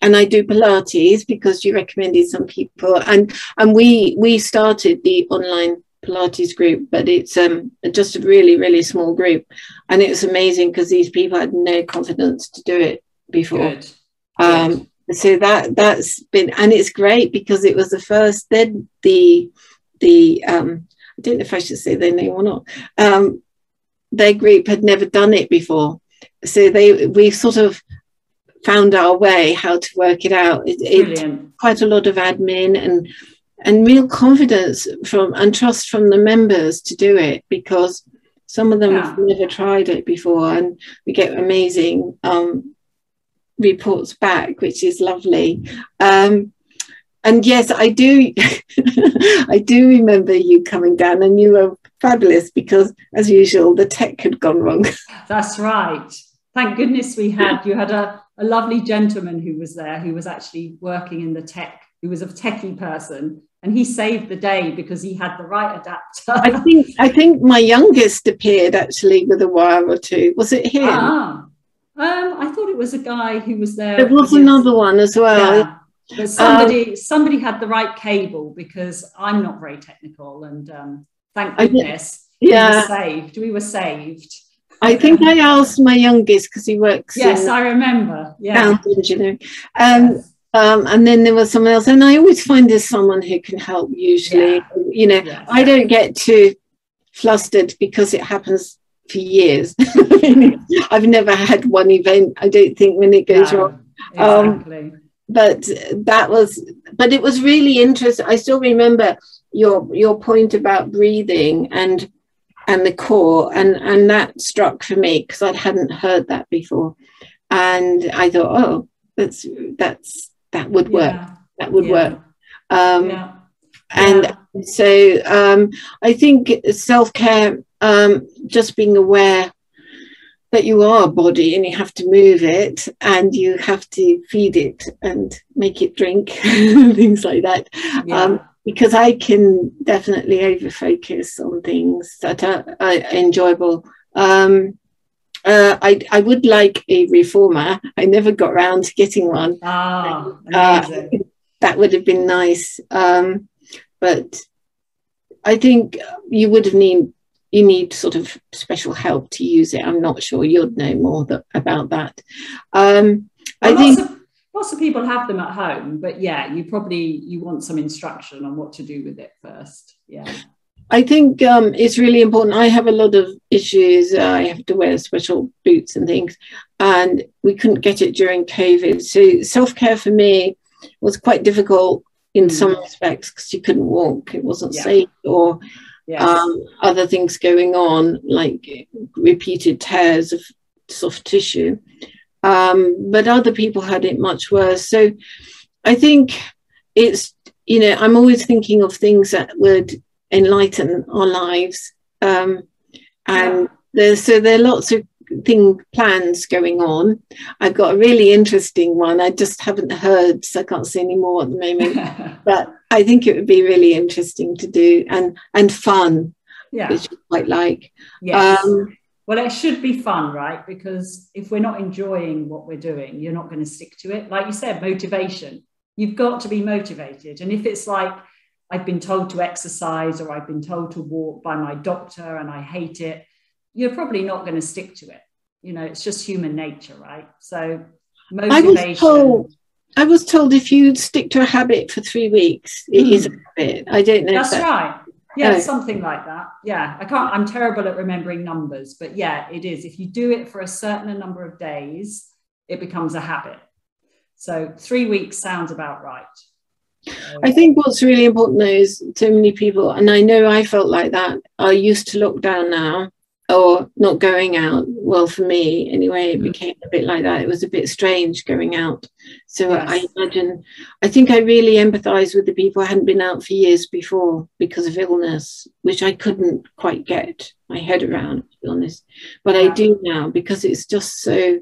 And I do Pilates because you recommended some people, and we started the online Pilates group, but it's just a really, really small group, and it's amazing because these people had no confidence to do it before. Good. So that's been, and it's great because it was the first. Then I don't know if I should say their name or not. Their group had never done it before, so we sort of found our way how to work it out. It's quite a lot of admin and real confidence and trust from the members to do it, because some of them have never tried it before, and we get amazing reports back, which is lovely. And yes, I do I do remember you coming down, and you were fabulous because, as usual, the tech had gone wrong. That's right. Thank goodness you had a lovely gentleman who was there, who was actually working in the tech, who was a techie person, and he saved the day because he had the right adapter. I think my youngest appeared actually with a wire or two. Was it him? I thought it was a guy who was there. There was another one as well. Yeah. But somebody had the right cable, because I'm not very technical, and thank goodness we were saved. I think I asked my youngest, because he works. Yes, I remember. Yeah. Sound engineering. And then there was someone else, and I always find there's someone who can help. Usually, you know, I don't get too flustered because it happens for years. I've never had one event, I don't think, when it goes wrong. Exactly. But it was really interesting. I still remember your point about breathing and the core, and that struck for me because I hadn't heard that before, and I thought, oh, that would work. That would work. And so I think self-care, just being aware But you are a body and you have to move it and you have to feed it and make it drink, things like that. Yeah. Because I can definitely over-focus on things that are enjoyable. I would like a reformer. I never got around to getting one. Oh, amazing. That would have been nice. But I think you would have need sort of special help to use it. I'm not sure. You'd know more about that. Well, I think lots of people have them at home, but yeah, you want some instruction on what to do with it first. Yeah. I think it's really important. I have a lot of issues. I have to wear special boots and things, and we couldn't get it during COVID. So self-care for me was quite difficult in some respects because you couldn't walk. It wasn't safe, or other things going on, like repeated tears of soft tissue. But other people had it much worse. So I think it's, you know, I'm always thinking of things that would enlighten our lives. And there are lots of plans going on. I've got a really interesting one. I just haven't heard, so I can't say any more at the moment. But I think it would be really interesting to do and fun, which I quite like. Yes. Well, it should be fun, right? Because if we're not enjoying what we're doing, you're not going to stick to it. Like you said, motivation. You've got to be motivated. And if it's like, I've been told to exercise or I've been told to walk by my doctor and I hate it, you're probably not going to stick to it. You know, it's just human nature, right? So motivation. I was told if you stick to a habit for 3 weeks, it is a habit. I don't know. That's right. Yeah, something like that. Yeah, I'm terrible at remembering numbers, but yeah, it is. If you do it for a certain number of days, it becomes a habit. So 3 weeks sounds about right. I think what's really important though is so many people, and I know I felt like that, are used to lockdown now or not going out. Well, for me anyway, it became a bit like that. It was a bit strange going out. So I think I really empathised with the people. I hadn't been out for years before because of illness, which I couldn't quite get my head around, to be honest. But I do now because it's just so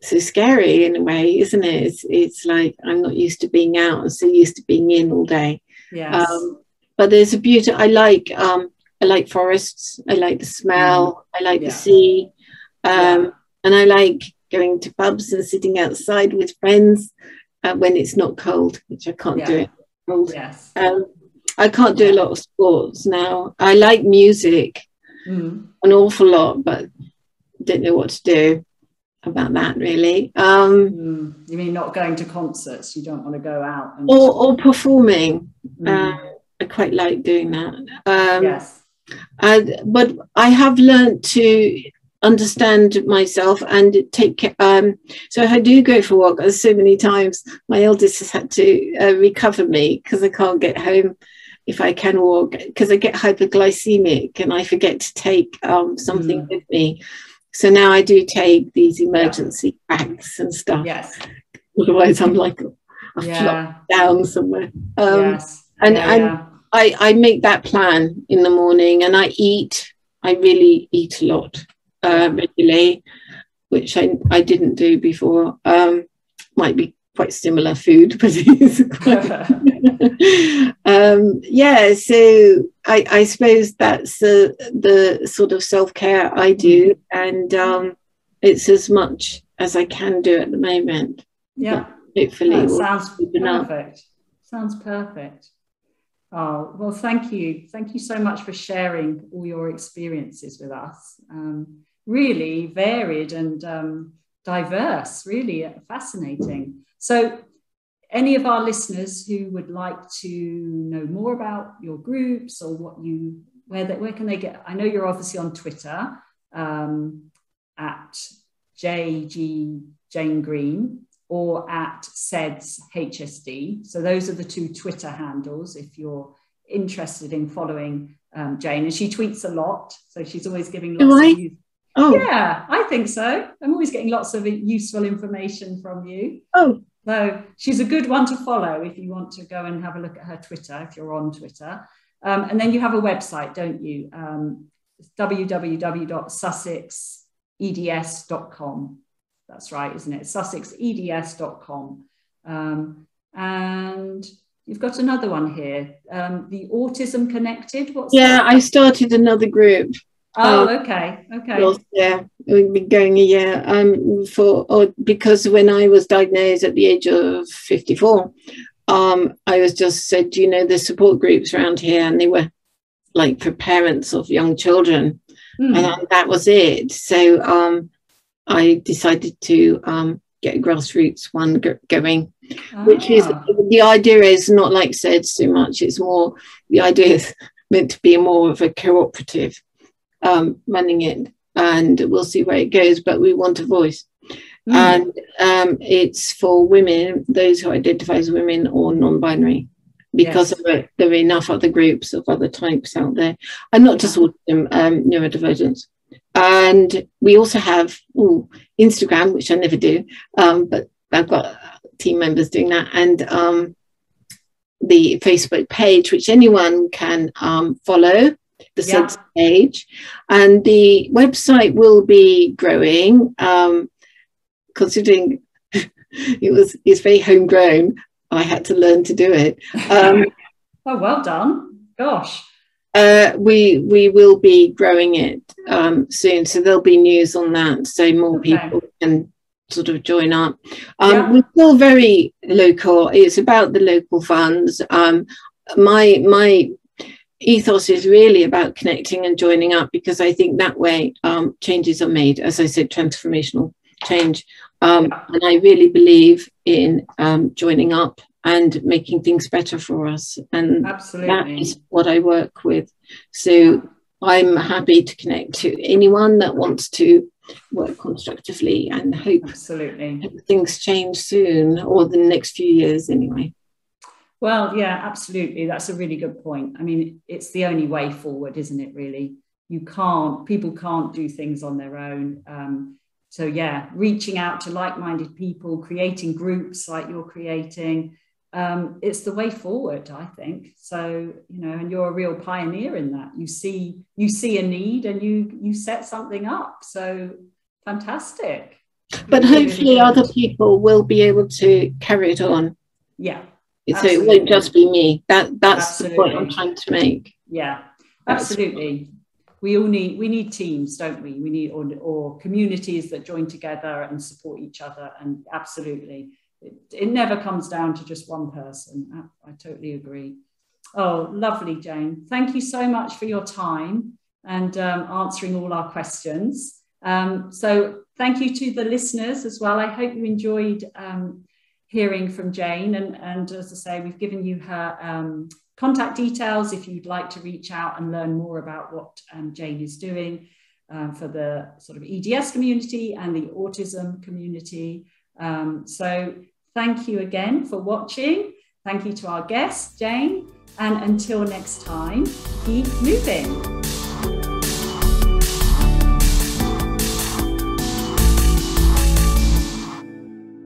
scary in a way, isn't it? It's like I'm not used to being out. I'm so used to being in all day. Yes. But there's a beauty. I like forests. I like the smell. I like the sea. And I like going to pubs and sitting outside with friends when it's not cold, which I can't do it. Cold. Yes. I can't do a lot of sports now. I like music an awful lot, but don't know what to do about that really. You mean not going to concerts? You don't want to go out and or performing. I quite like doing that. But I have learned to understand myself and take care. So if I do go for a walk, as so many times my eldest has had to recover me because I can't get home if I can walk, because I get hyperglycemic and I forget to take something with me. So now I do take these emergency packs and stuff. Yes. Otherwise I'm like I've flopped down somewhere. I make that plan in the morning, and I eat. I really eat a lot regularly, which I didn't do before. Might be quite similar food, but it's quite so I suppose that's the sort of self-care I do, and it's as much as I can do at the moment. Yeah, but hopefully it sounds perfect. Sounds perfect. Oh, well, thank you. Thank you so much for sharing all your experiences with us. Really varied and diverse, really fascinating. So any of our listeners who would like to know more about your groups or where can they get? I know you're obviously on Twitter at Jane Green or at SEDS HSD. So those are the two Twitter handles if you're interested in following Jane. And she tweets a lot, so she's always giving lots of news. Oh. Yeah, I think so. I'm always getting lots of useful information from you. Oh. So she's a good one to follow if you want to go and have a look at her Twitter, if you're on Twitter. And then you have a website, don't you? Www.sussex EDS.com. That's right, isn't it? SussexEDS.com. And you've got another one here, the Autism Connected. What's that? I started another group. Oh, okay, okay. Last year, we've been going a year because when I was diagnosed at the age of 54, I was just said, you know, there's support groups around here, and they were like for parents of young children, and that was it. So I decided to get a grassroots one going, which is, the idea is not like said so much. It's more, the idea is meant to be more of a cooperative running it, and we'll see where it goes, but we want a voice. And it's for women, those who identify as women or non-binary, because there are enough other groups of other types out there, and not just autism, neurodivergence. And we also have Instagram, which I never do, but I've got team members doing that, and the Facebook page, which anyone can follow, the SEND page. And the website will be growing, considering it's very homegrown. I had to learn to do it. Oh, well done. Gosh. We will be growing it soon, so there'll be news on that, so more people can sort of join up. We're still very local. It's about the local funds. My ethos is really about connecting and joining up, because I think that way changes are made, as I said, transformational change. And I really believe in joining up and making things better for us, and that is what I work with. So I'm happy to connect to anyone that wants to work constructively, and hope things change soon, or the next few years anyway. Well, yeah, absolutely. That's a really good point. I mean, it's the only way forward, isn't it, really? People can't do things on their own. So yeah, reaching out to like-minded people, creating groups like you're creating, it's the way forward, I think. So, you know, and you're a real pioneer in that. You see a need, and you set something up. So fantastic. But hopefully other people will be able to carry it on. Yeah. So it won't just be me. That's the point I'm trying to make. Yeah, absolutely. We need teams, don't we? We need or communities that join together and support each other. And absolutely, it never comes down to just one person. I totally agree. Oh, lovely, Jane. Thank you so much for your time and answering all our questions. So thank you to the listeners as well. I hope you enjoyed hearing from Jane. And as I say, we've given you her contact details if you'd like to reach out and learn more about what Jane is doing for the sort of EDS community and the autism community. So thank you again for watching. Thank you to our guest, Jane. And until next time, keep moving.